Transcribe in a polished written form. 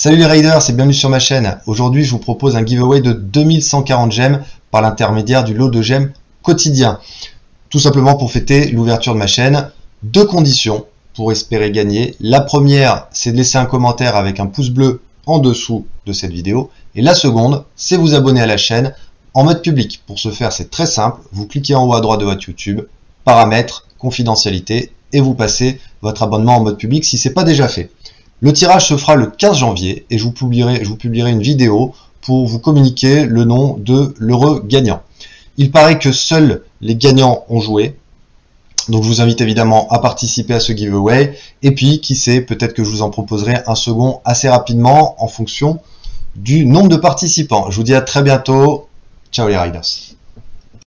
Salut les Raiders et bienvenue sur ma chaîne. Aujourd'hui je vous propose un giveaway de 2140 gemmes par l'intermédiaire du lot de gemmes quotidien. Tout simplement pour fêter l'ouverture de ma chaîne. Deux conditions pour espérer gagner. La première, c'est de laisser un commentaire avec un pouce bleu en dessous de cette vidéo. Et la seconde, c'est vous abonner à la chaîne en mode public. Pour ce faire, c'est très simple. Vous cliquez en haut à droite de votre YouTube, paramètres, confidentialité et vous passez votre abonnement en mode public si ce n'est pas déjà fait. Le tirage se fera le 15 janvier et je vous publierai une vidéo pour vous communiquer le nom de l'heureux gagnant. Il paraît que seuls les gagnants ont joué. Donc je vous invite évidemment à participer à ce giveaway. Et puis, qui sait, peut-être que je vous en proposerai un second assez rapidement en fonction du nombre de participants. Je vous dis à très bientôt. Ciao les Raiders.